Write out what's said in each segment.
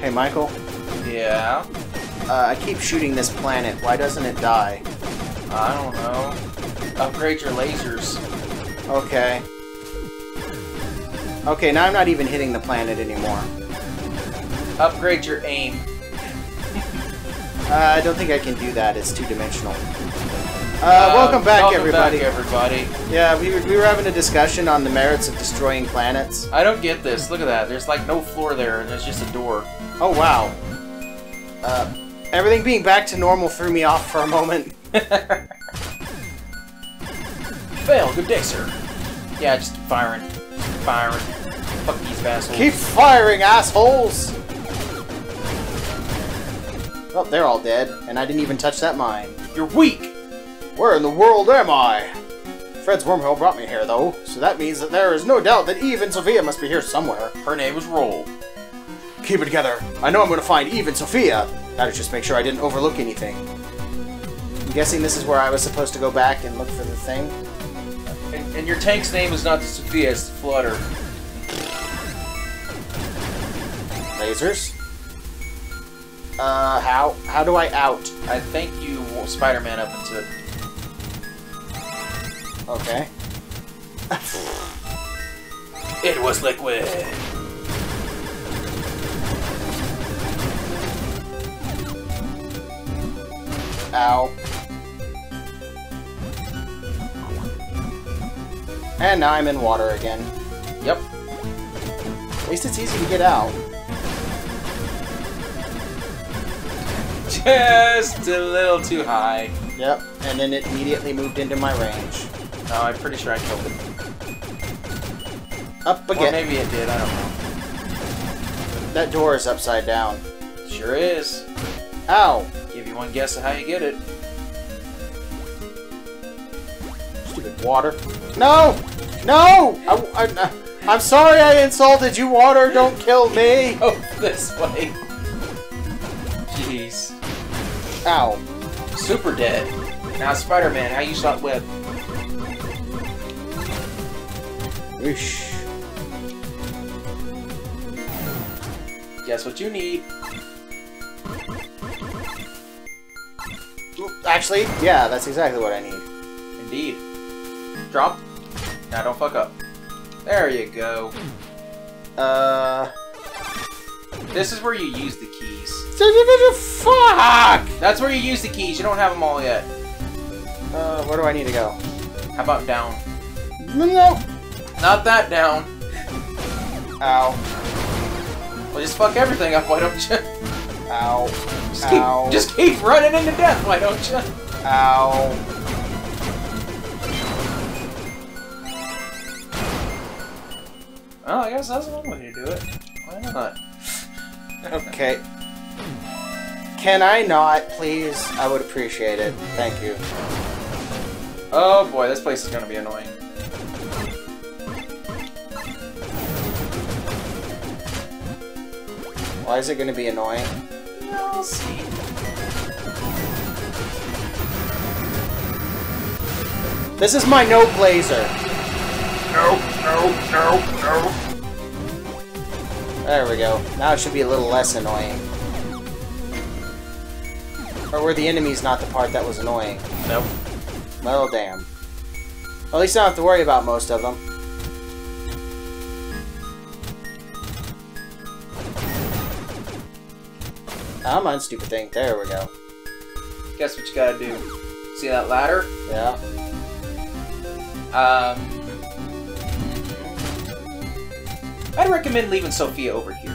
Hey, Michael? Yeah? I keep shooting this planet. Why doesn't it die? I don't know. Upgrade your lasers. Okay. Okay, now I'm not even hitting the planet anymore. Upgrade your aim. I don't think I can do that. It's two-dimensional. Welcome back, everybody. Yeah, we were having a discussion on the merits of destroying planets. I don't get this. Look at that. There's like no floor there, and there's just a door. Oh, wow. Everything being back to normal threw me off for a moment. Fail. Good day, sir. Yeah, just firing. Firing. Fuck these assholes. Keep firing, assholes! Well, they're all dead, and I didn't even touch that mine. You're weak! Where in the world am I? Fred's wormhole brought me here, though, so that means that there is no doubt that Eve and Sophia must be here somewhere. Her name is Roll. Keep it together. I know I'm going to find Eve and Sophia. That is just make sure I didn't overlook anything. I'm guessing this is where I was supposed to go back and look for the thing. And your tank's name is not the Sophia, it's the Flutter. Lasers? How do I out? I think you Spider-Man up into it. Okay. It was liquid. Ow. And now I'm in water again. Yep. At least it's easy to get out. Just a little too high. Yep, and then it immediately moved into my range. No, I'm pretty sure I killed it. Up again. Or maybe it did, I don't know. That door is upside down. Sure is. Ow! Give you one guess at how you get it. Stupid water. No! No! I'm sorry I insulted you, water! Don't kill me! Go this way. Jeez. Ow. Super dead. Now, Spider-Man, how you shot web? Oosh. Guess what you need. Actually, yeah, that's exactly what I need. Indeed. Drop. Now don't fuck up. There you go. This is where you use the keys. Fuck! That's where you use the keys. You don't have them all yet. Where do I need to go? How about down? No. Not that down. Ow. Well, just fuck everything up, why don't you? Ow. Just keep running into death, why don't you? Ow. Well, I guess that's one way to do it. Why not? Okay. Can I not, please? I would appreciate it. Thank you. Oh boy, this place is gonna be annoying. Why is it going to be annoying? We'll see. This is my no blazer. No. There we go. Now it should be a little less annoying. Or were the enemies not the part that was annoying? Nope. Well, damn. Well, at least I don't have to worry about most of them. I'm on stupid thing. There we go. Guess what you gotta do. See that ladder? Yeah. I'd recommend leaving Sophia over here.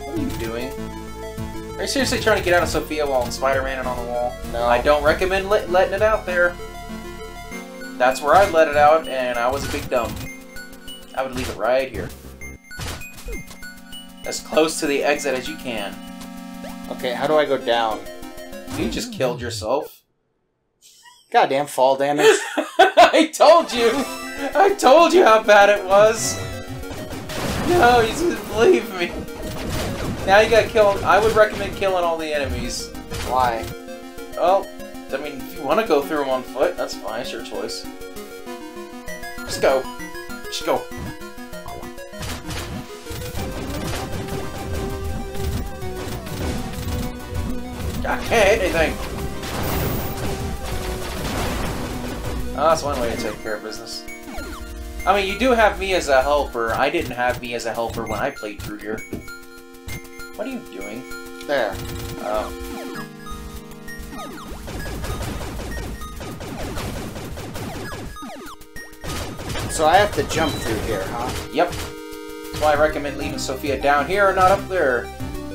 What are you doing? Are you seriously trying to get out of Sophia while I'm Spider-Man and on the wall? No. I don't recommend letting it out there. That's where I let it out, and I was a big dumb. I would leave it right here. As close to the exit as you can. Okay, how do I go down? You just killed yourself. Goddamn fall damage. I told you! I told you how bad it was! No, you didn't believe me. Now you gotta kill... I would recommend killing all the enemies. Why? Well, I mean, if you want to go through them on foot, that's fine. It's your choice. Just go. Just go. I can't hit anything. Oh, that's one way to take care of business. I mean, you do have me as a helper. I didn't have me as a helper when I played through here. What are you doing? There. Oh. So I have to jump through here, huh? Yep. That's why I recommend leaving Sophia down here and not up there.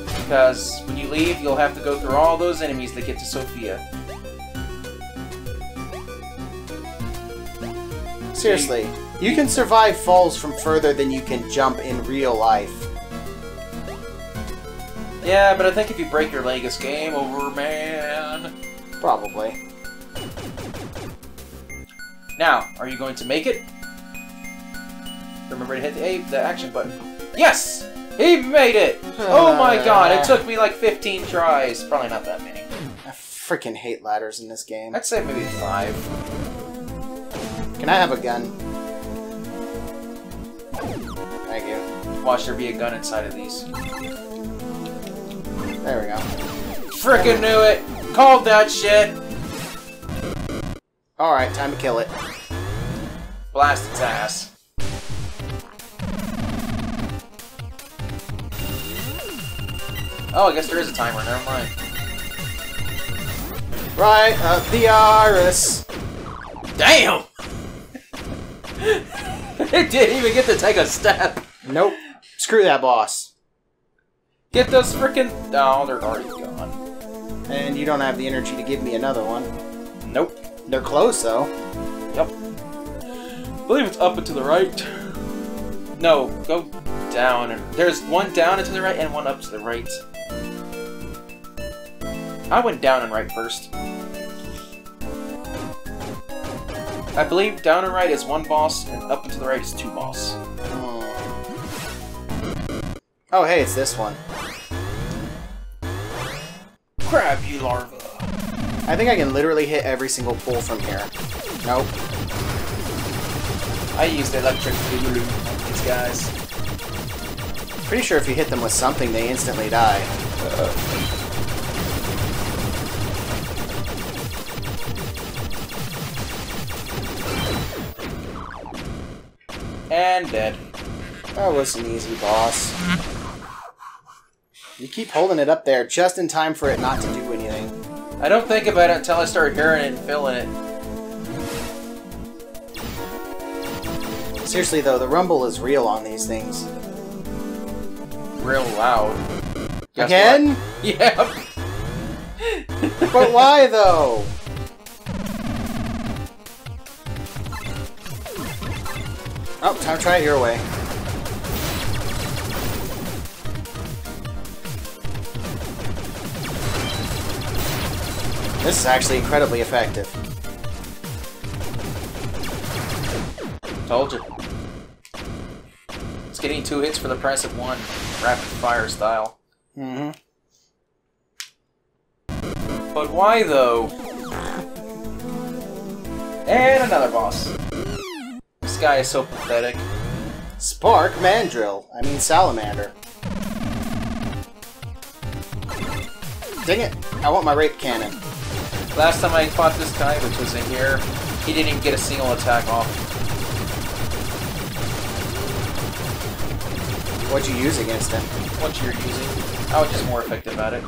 Because when you leave, you'll have to go through all those enemies that get to Sophia. Seriously, you can survive falls from further than you can jump in real life. Yeah, but I think if you break your leg, it's game over, man. Probably. Now, are you going to make it? Remember to hit the action button. Yes! He made it! Oh my god, it took me like 15 tries. Probably not that many. I freaking hate ladders in this game. I'd say maybe 5. Can I have a gun? Thank you. Watch there be a gun inside of these. There we go. Freaking knew it! Called that shit! Alright, time to kill it. Blast its ass. Oh, I guess there is a timer, never mind. Right up the iris. Damn! It didn't even get to take a step. Nope. Screw that boss. Get those frickin'... Oh, they're already gone. And you don't have the energy to give me another one. Nope. They're close, though. Yep. I believe it's up and to the right. No, go down. There's one down and to the right and one up to the right. I went down and right first. I believe down and right is one boss, and up and to the right is 2 boss. Oh, hey, it's this one. Crab, you larva. I think I can literally hit every single pull from here. Nope. I used electric boogaloo on these guys. Pretty sure if you hit them with something, they instantly die. Uh-oh. And dead. That was an easy boss. You keep holding it up there just in time for it not to do anything. I don't think about it until I start hearing it and feeling it. Seriously though, the rumble is real on these things. Real loud. Guess again? What? Yep. But why though? Oh, time to try it your way. This is actually incredibly effective. Told you. It's getting 2 hits for the price of 1, rapid fire style. Mm-hmm. But why though? And another boss. This guy is so pathetic. Spark Mandrill. I mean Salamander. Dang it! I want my rape cannon. Last time I fought this guy, which was in here, he didn't even get a single attack off. What'd you use against him? What you're using. I was just more effective at it.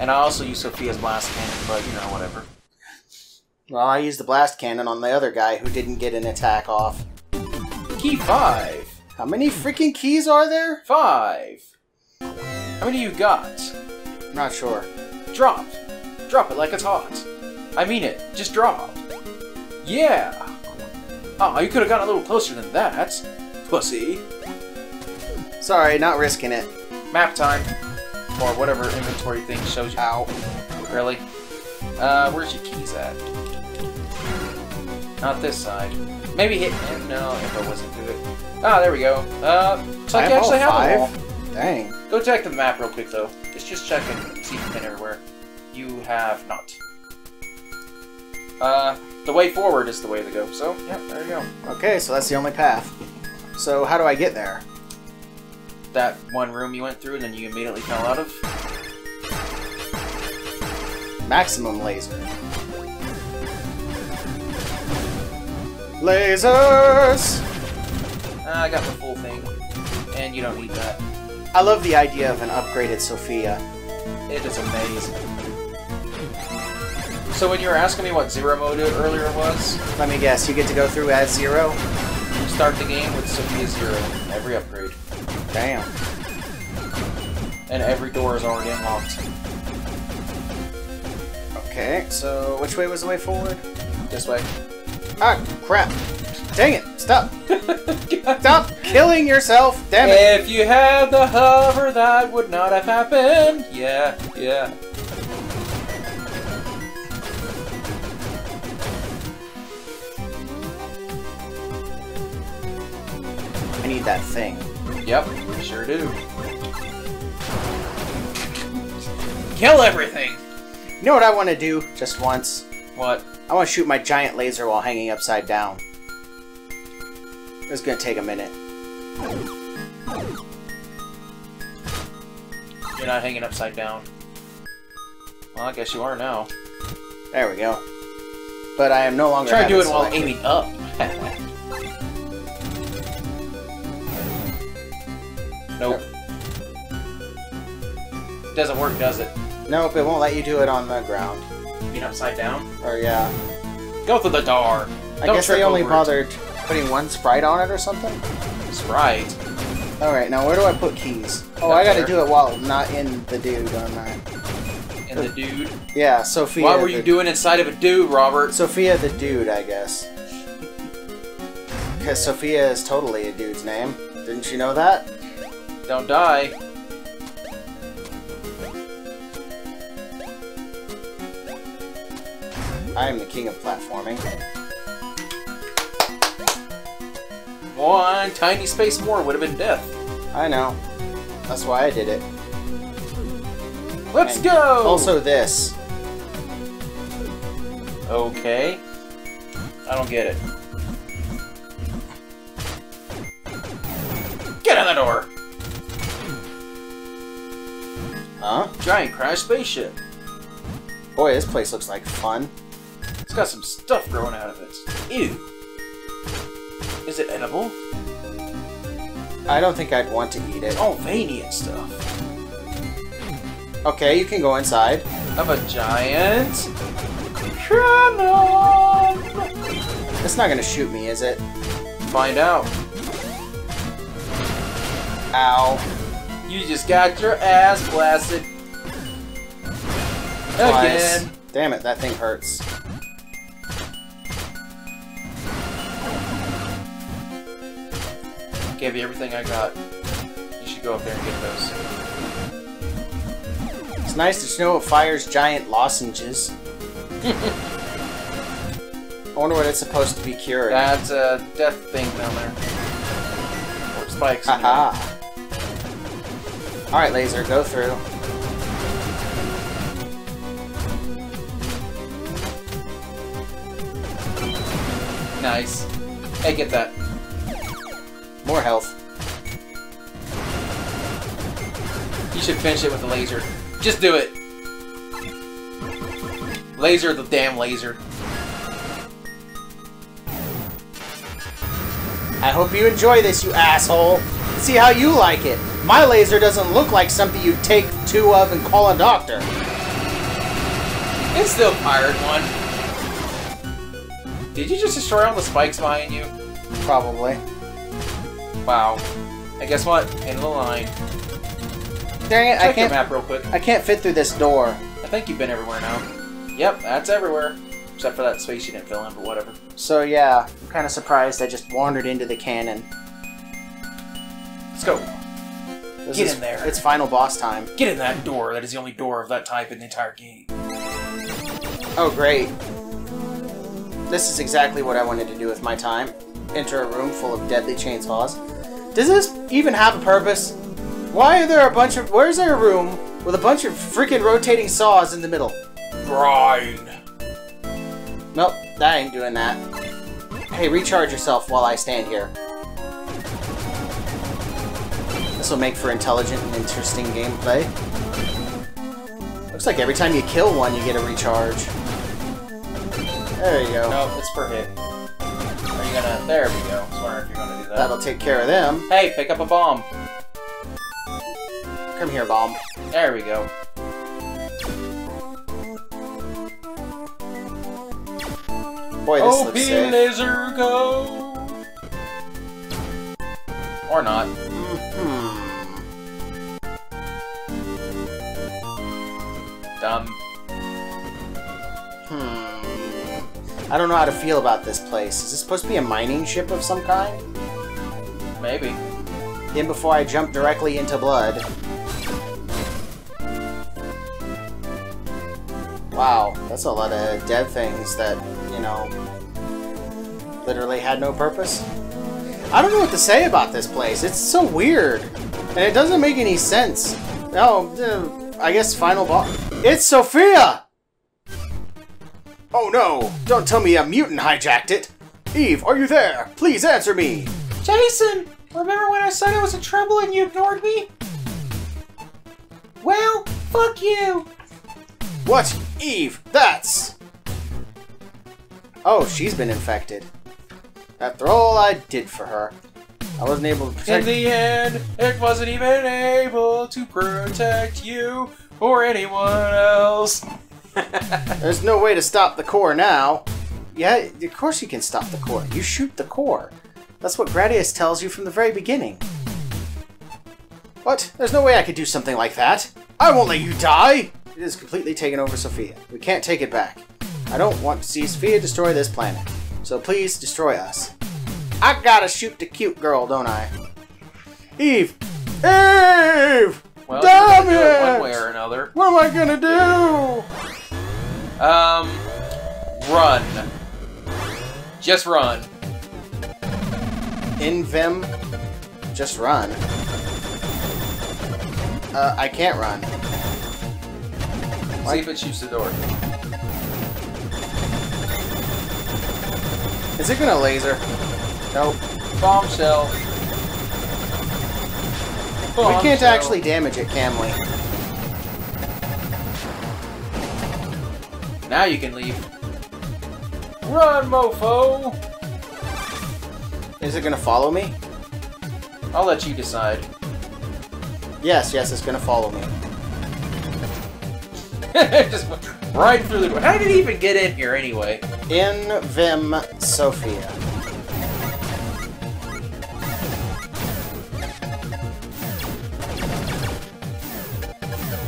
And I also use Sophia's blast cannon, but you know, whatever. Well, I used the blast cannon on the other guy who didn't get an attack off. Key 5! How many freaking keys are there? 5! How many you got? I'm not sure. Drop! Drop it like it's hot! I mean it, just drop! Yeah! Oh, you could have gotten a little closer than that! Pussy! Sorry, not risking it. Map time! Or whatever inventory thing shows you. Ow. Really? Where's your keys at? Not this side. Maybe hit him. No, I wasn't good. Ah, there we go. So I can actually have a wall. Dang. Go check the map real quick, though. It's just checking. See if you've been everywhere. You have not. the way forward is the way to go. So, yeah, there you go. Okay, so that's the only path. So how do I get there? That one room you went through and then you immediately fell out of? Maximum laser. Lasers! I got the full thing. And you don't need that. I love the idea of an upgraded Sophia. It is amazing. So when you were asking me what Zero Mode earlier was... Let me guess, you get to go through as Zero? You start the game with Sophia Zero. Every upgrade. Damn. And every door is already unlocked. Okay, so which way was the way forward? This way. Ah, crap. Dang it. Stop. Stop killing yourself. Damn it. If you had the hover, that would not have happened. Yeah, yeah. I need that thing. Yep, sure do. Kill everything. You know what I want to do just once? What? I want to shoot my giant laser while hanging upside down. It's gonna take a minute. You're not hanging upside down. Well, I guess you are now. There we go. But I am no longer. Try to do it while aiming up. Nope. Doesn't work, does it? Nope, it won't let you do it on the ground. Being upside down? Or yeah. Go through the door. I guess they only bothered putting one sprite on it or something. Sprite. All right, now where do I put keys? Oh, I got to do it while not in the dude, don't I? In the dude? Yeah, Sophia. What were you doing inside of a dude, Robert? Sophia the dude, I guess. Because Sophia is totally a dude's name. Didn't you know that? Don't die. I am the king of platforming. One tiny space more would have been death. I know. That's why I did it. Let's go! Also this. Okay. I don't get it. Get in the door! Huh? Giant crash spaceship. Boy, this place looks like fun. It's got some stuff growing out of it. Ew. Is it edible? I don't think I'd want to eat it. It's all veiny and stuff. Okay, you can go inside. I'm a giant. Cannon! It's not gonna shoot me, is it? Find out. Ow. You just got your ass blasted. Twice. Again. Damn it, that thing hurts. Gave you everything I got. You should go up there and get those. It's nice to know it fires giant lozenges. I wonder what it's supposed to be curing. That's a death thing down there. Or spikes. Haha. Anyway. Alright, laser, go through. Nice. Hey, get that. More health. You should finish it with the laser. Just do it! Laser the damn laser. I hope you enjoy this, you asshole! See how you like it! My laser doesn't look like something you take two of and call a doctor. It's still pirate one. Did you just destroy all the spikes behind you? Probably. Wow. And guess what? End of the line. Dang it, I can't... Check your map real quick. I can't fit through this door. I think you've been everywhere now. Yep, that's everywhere. Except for that space you didn't fill in, but whatever. So yeah, I'm kind of surprised I just wandered into the cannon. Let's go. Get in there. It's final boss time. Get in that door. That is the only door of that type in the entire game. Oh, great. This is exactly what I wanted to do with my time. Enter a room full of deadly chainsaws. Does this even have a purpose? Why are there a bunch of... Where's there a room with a bunch of freaking rotating saws in the middle? Brine. Nope. I ain't doing that. Hey, recharge yourself while I stand here. This will make for intelligent and interesting gameplay. Looks like every time you kill one, you get a recharge. There you go. Nope, it's per hit. Are you gonna... There we go. I was wondering if you're gonna do that. That'll take care of them. Hey, pick up a bomb. Come here, bomb. There we go. Boy, this OP looks sick. Laser go! Or not. Mm-hmm. Dumb. Hmm. I don't know how to feel about this place. Is this supposed to be a mining ship of some kind? Maybe. Then before I jump directly into blood. Wow, that's a lot of dead things that... you know, literally had no purpose. I don't know what to say about this place. It's so weird. And it doesn't make any sense. Oh, I guess final boss. It's Sophia! Oh no! Don't tell me a mutant hijacked it! Eve, are you there? Please answer me! Jason! Remember when I said I was in trouble and you ignored me? Well, fuck you! What? Eve, that's... Oh, she's been infected. After all I did for her, I wasn't able to protect... In the end, it wasn't even able to protect you or anyone else. There's no way to stop the core now. Yeah, of course you can stop the core. You shoot the core. That's what Gradius tells you from the very beginning. What? There's no way I could do something like that. I won't let you die! It has completely taken over Sophia. We can't take it back. I don't want to see Sophia destroy this planet, so please destroy us. I gotta shoot the cute girl, don't I? Eve! Eve! Well, damn it! One way or another. What am I gonna do? Run. Just run. In Vim, just run. I can't run. See if it shoots the door. Is it gonna laser? Nope. Bombshell. We can't actually damage it, can we? Now you can leave. Run, mofo! Is it gonna follow me? I'll let you decide. Yes, yes, it's gonna follow me. Just went right through the door. How did it even get in here, anyway? In Vim, Sophia.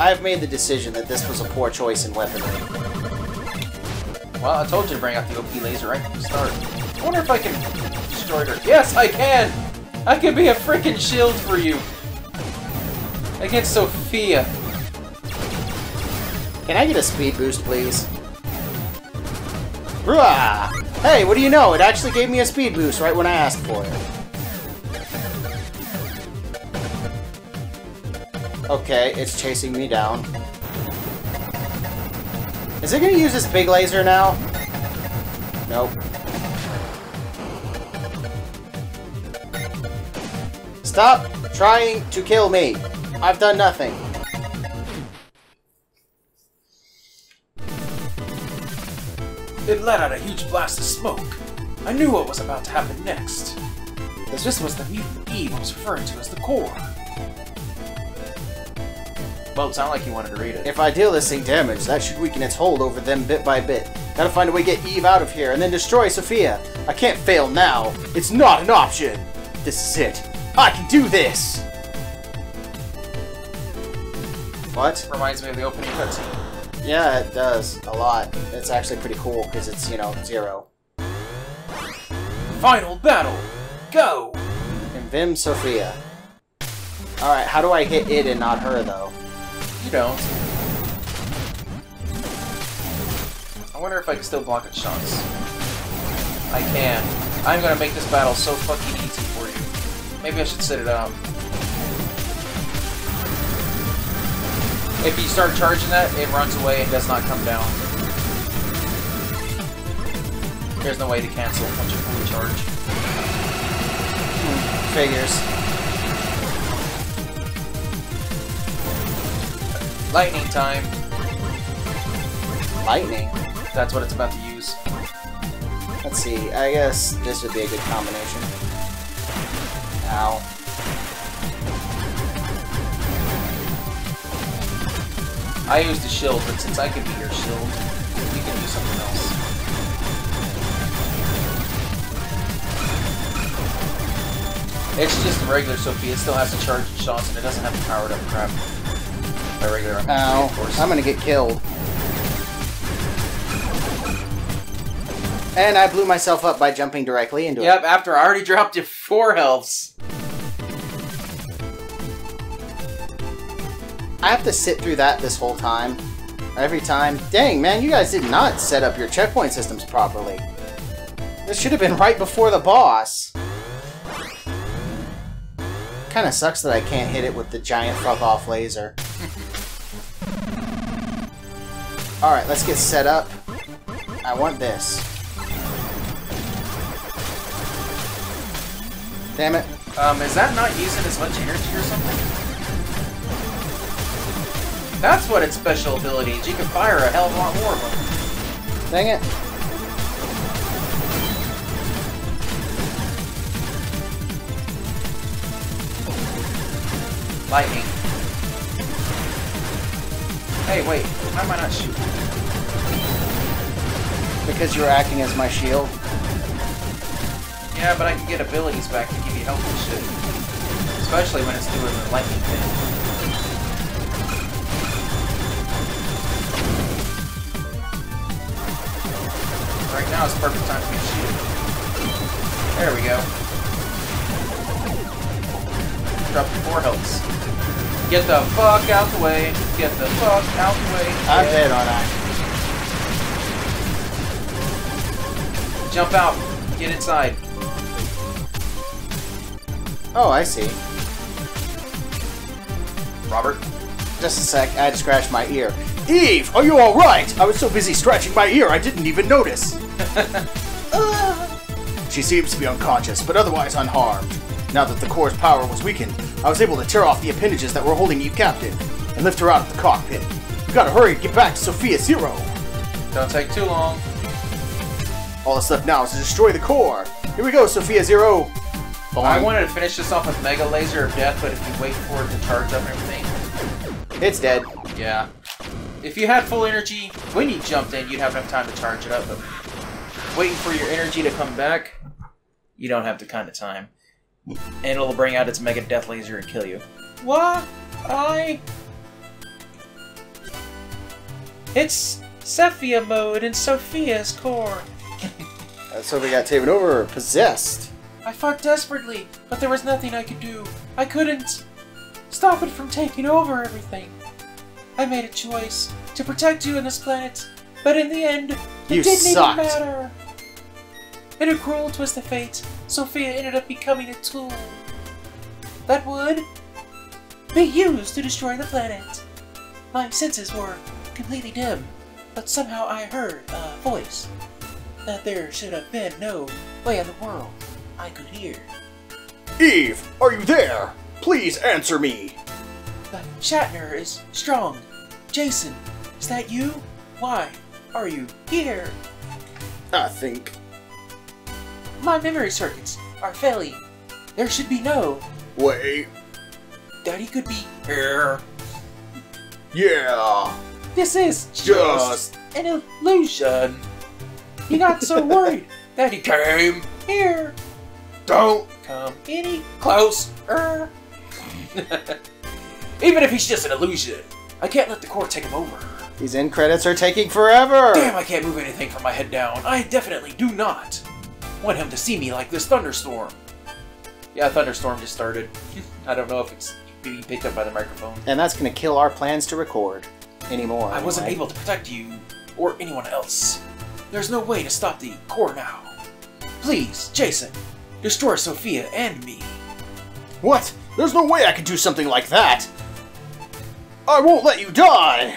I've made the decision that this was a poor choice in weaponry. Well, I told you to bring out the OP laser right from the start. I wonder if I can destroy her. Yes, I can! I can be a freaking shield for you! Against Sophia. Can I get a speed boost, please? Ruah! Hey, what do you know? It actually gave me a speed boost right when I asked for it. Okay, it's chasing me down. Is it gonna use this big laser now? Nope. Stop trying to kill me! I've done nothing. It let out a huge blast of smoke. I knew what was about to happen next. This was the mutant Eve I was referring to as the Core. Well, it sounded like you wanted to read it. If I deal this thing damage, that should weaken its hold over them bit by bit. Gotta find a way to get Eve out of here and then destroy Sophia. I can't fail now. It's not an option. This is it. I can do this! What? Reminds me of the opening cutscene. Yeah, it does. A lot. It's actually pretty cool, because it's, you know, Zero. Final battle! Go! And Vim Sophia. Alright, how do I hit it and not her, though? You don't. I wonder if I can still block its shots. I can. I'm gonna make this battle so fucking easy for you. Maybe I should set it up. If you start charging that, it runs away and does not come down. There's no way to cancel once you're fully charged. Figures. Lightning time. Lightning? That's what it's about to use. Let's see, I guess this would be a good combination. Ow. I used the shield, but since I can be your shield, you can do something else. It's just the regular Sophia. It still has to charge its shots, and it doesn't have the powered up crap. By regular, ow! Of course. I'm gonna get killed. And I blew myself up by jumping directly into it. Yep, after I already dropped you 4 healths. I have to sit through that this whole time. Every time. Dang, man, you guys did not set up your checkpoint systems properly. This should have been right before the boss. Kinda sucks that I can't hit it with the giant fuck-off laser. Alright, let's get set up. I want this. Damn it. Is that not using as much energy or something? That's what its special ability is. You can fire a hell of a lot more of them. Dang it. Lightning. Hey, wait. Why am I not shooting? Because you're acting as my shield. Yeah, but I can get abilities back to give you health and shit. Especially when it's doing the lightning thing. Right now is the perfect time for me to shoot. There we go. Drop your 4 healths. Get the fuck out the way. Get the fuck out the way. I'm dead, aren't I? Jump out. Get inside. Oh, I see. Robert? Just a sec. I had to scratch my ear. Eve, are you alright? I was so busy scratching my ear, I didn't even notice. She seems to be unconscious, but otherwise unharmed. Now that the core's power was weakened, I was able to tear off the appendages that were holding Eve captive and lift her out of the cockpit. We gotta hurry and get back to Sophia Zero. Don't take too long. All that's left now is to destroy the core. Here we go, Sophia Zero. Boing. I wanted to finish this off with Mega Laser of Death, but if you wait for it to charge up and everything, it's dead. Yeah. If you had full energy when you jumped in, you'd have enough time to charge it up. But waiting for your energy to come back, you don't have the kind of time. And it'll bring out its Mega Death Laser and kill you. What? It's Sophia mode in Sophia's core. So we got taken over, possessed. I fought desperately, but there was nothing I could do. I couldn't stop it from taking over everything. I made a choice to protect you and this planet, but in the end, it didn't even matter. In a cruel twist of fate, Sophia ended up becoming a tool that would be used to destroy the planet. My senses were completely dim, but somehow I heard a voice that there should have been no way in the world I could hear. Eve, are you there? Please answer me. But Shatner is strong. Jason, is that you? Why are you here? I think my memory circuits are failing. There should be no way that he could be here. Yeah. This is just an illusion. He got so worried that he came here. Don't come any closer. Even if he's just an illusion, I can't let the core take him over. These end credits are taking forever! Damn, I can't move anything from my head down. I definitely do not want him to see me like this thunderstorm. Yeah, a thunderstorm just started. I don't know if it's being picked up by the microphone. And that's going to kill our plans to record anymore. I wasn't able to protect you or anyone else. There's no way to stop the core now. Please, Jason, destroy Sophia and me. What? There's no way I could do something like that! I won't let you die!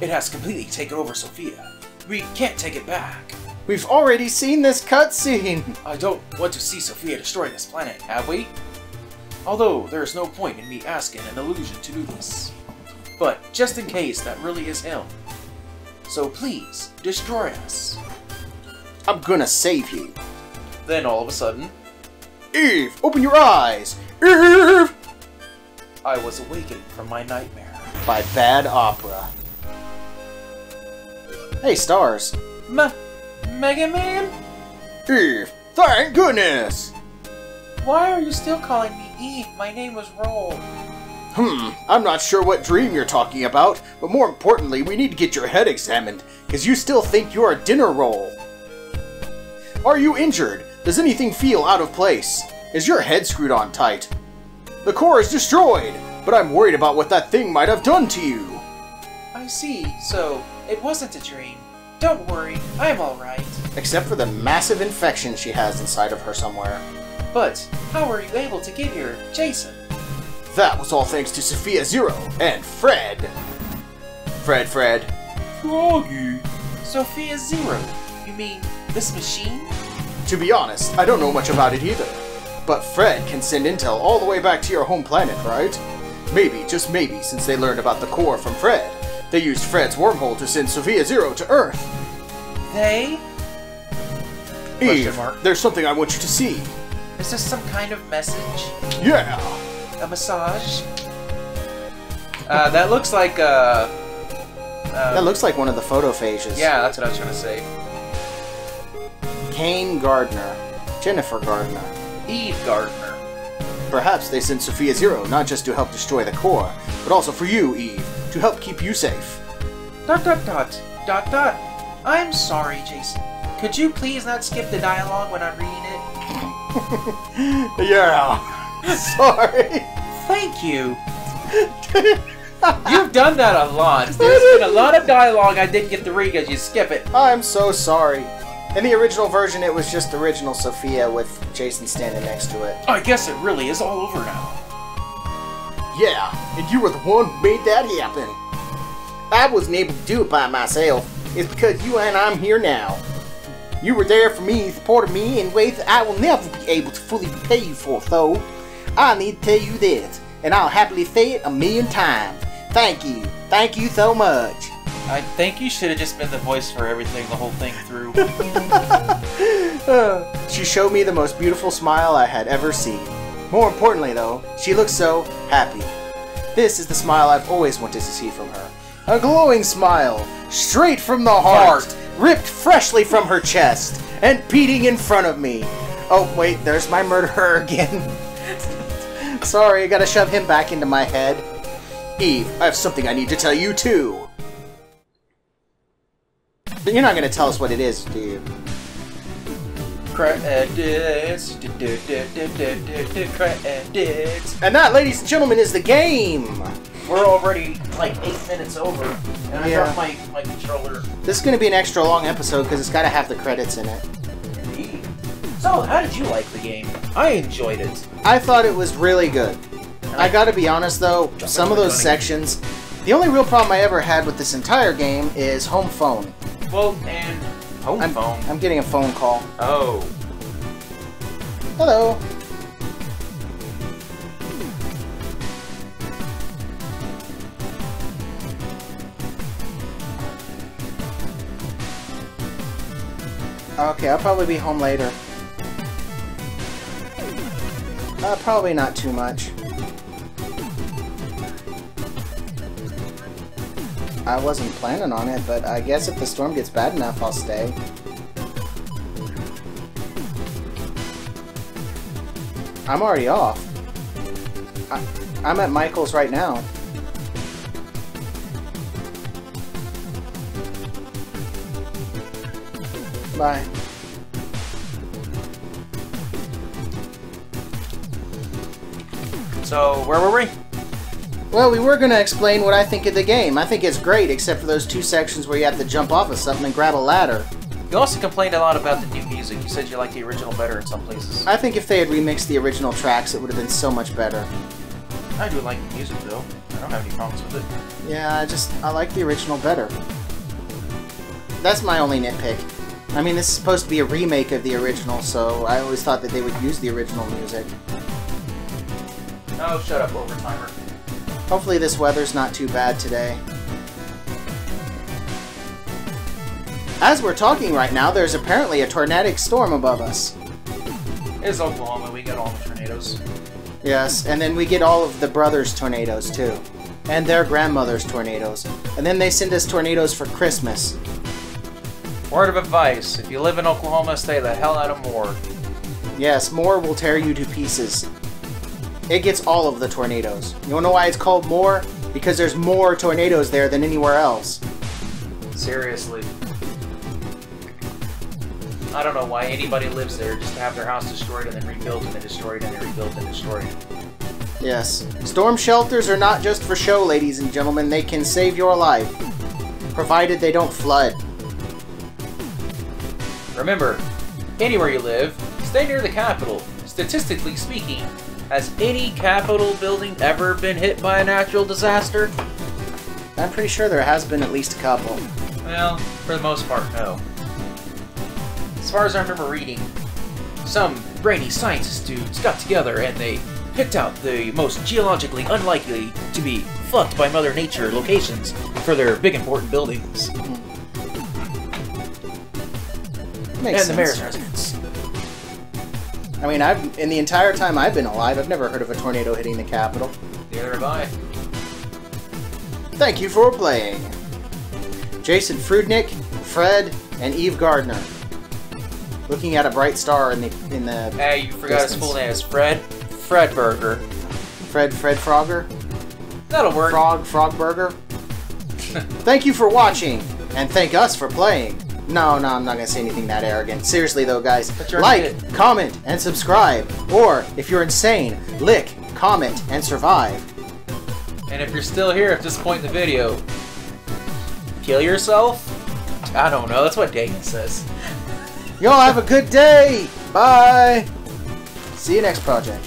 It has completely taken over Sophia. We can't take it back. We've already seen this cutscene! I don't want to see Sophia destroy this planet, have we? Although, there is no point in me asking an illusion to do this. But, just in case, that really is him. So please, destroy us. I'm gonna save you. Then all of a sudden... Eve, open your eyes! Eve! I was awakened from my nightmare. By bad opera. Hey, stars. Mega Man? Eve, thank goodness! Why are you still calling me Eve? My name was Roll. I'm not sure what dream you're talking about, but more importantly, we need to get your head examined, because you still think you're a dinner roll. Are you injured? Does anything feel out of place? Is your head screwed on tight? The core is destroyed, but I'm worried about what that thing might have done to you. I see, so it wasn't a dream. Don't worry, I'm alright. Except for the massive infection she has inside of her somewhere. But how were you able to get here, Jason? That was all thanks to Sophia Zero and Fred. Fred. Froggy. Sophia Zero? You mean this machine? To be honest, I don't know much about it either. But Fred can send intel all the way back to your home planet, right? Maybe, just maybe, since they learned about the core from Fred, they used Fred's wormhole to send Sophia Zero to Earth. They? Eve, there's something I want you to see. Is this some kind of message? Yeah! A massage? That looks like, that looks like one of the photophages. Yeah, that's what I was trying to say. Kane Gardner. Jennifer Gardner. Eve Gardner. Perhaps they sent Sophia Zero not just to help destroy the core, but also for you, Eve, to help keep you safe. ... I'm sorry, Jason. Could you please not skip the dialogue when I'm reading it? Yeah. Sorry. Thank you. You've done that a lot. There's been a lot of dialogue I didn't get to read because you skip it. I'm so sorry. In the original version, it was just original Sophia with Jason standing next to it. I guess it really is all over now. Yeah, and you were the one who made that happen. I wasn't able to do it by myself. It's because you and I'm here now. You were there for me, supported me in ways that I will never be able to fully repay you for, though. I need to tell you this, and I'll happily say it 1,000,000 times. Thank you. Thank you so much. I think you should have just been the voice for everything the whole thing through. She showed me the most beautiful smile I had ever seen. More importantly, though, she looked so happy. This is the smile I've always wanted to see from her. A glowing smile, straight from the heart. Ripped freshly from her chest, and beating in front of me. Oh, wait, there's my murderer again. Sorry, I gotta shove him back into my head. Eve, I have something I need to tell you, too. But you're not gonna tell us what it is, do you? Credits. And that, ladies and gentlemen, is the game! We're already, like, 8 minutes over, and yeah. I dropped my controller. This is going to be an extra long episode, because it's got to have the credits in it. Indeed. So, how did you like the game? I enjoyed it. I thought it was really good. I gotta be honest, though, some of those sections... The only real problem I ever had with this entire game is home phone. Well, and... Home phone? I'm getting a phone call. Oh. Hello. Okay, I'll probably be home later. Probably not too much. I wasn't planning on it, but I guess if the storm gets bad enough, I'll stay. I'm already off. I'm at Michael's right now. Bye. So, where were we? Well, we were going to explain what I think of the game. I think it's great, except for those two sections where you have to jump off of something and grab a ladder. You also complained a lot about the new music. You said you liked the original better in some places. I think if they had remixed the original tracks, it would have been so much better. I do like the music, though. I don't have any problems with it. Yeah, I like the original better. That's my only nitpick. I mean, this is supposed to be a remake of the original, so I always thought that they would use the original music. Oh, shut up, overtimer. Hopefully this weather's not too bad today. As we're talking right now, there's apparently a tornadic storm above us. It's Oklahoma, we get all the tornadoes. Yes, and then we get all of the brothers' tornadoes, too. And their grandmother's tornadoes. And then they send us tornadoes for Christmas. Word of advice, if you live in Oklahoma, stay the hell out of Moore. Yes, Moore will tear you to pieces. It gets all of the tornadoes. You wanna know why it's called Moore? Because there's more tornadoes there than anywhere else. Seriously. I don't know why anybody lives there just to have their house destroyed and then rebuilt and then destroyed and then rebuilt and destroyed. Yes. Storm shelters are not just for show, ladies and gentlemen. They can save your life. Provided they don't flood. Remember, anywhere you live, stay near the capital. Statistically speaking, has any Capitol building ever been hit by a natural disaster? I'm pretty sure there has been at least a couple. Well, for the most part, no. As far as I remember reading, some brainy scientist dudes got together and they picked out the most geologically unlikely to be fucked by Mother Nature locations for their big important buildings. Makes sense. And the mayor's residence. I mean, in the entire time I've been alive, I've never heard of a tornado hitting the Capitol. Neither have I. Thank you for playing. Jason Frudnick, Fred, and Eve Gardner. Looking at a bright star in the Hey, you forgot distance. His full name is Fred. Fred Burger. Fred Frogger? That'll work. Frog Burger. Thank you for watching, and thank us for playing. No, I'm not going to say anything that arrogant. Seriously, though, guys, like, comment, and subscribe. Or, if you're insane, lick, comment, and survive. And if you're still here at this point in the video, kill yourself? I don't know. That's what Dayton says. Y'all have a good day. Bye. See you next project.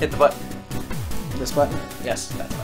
Hit the button. This button? Yes, that's fine.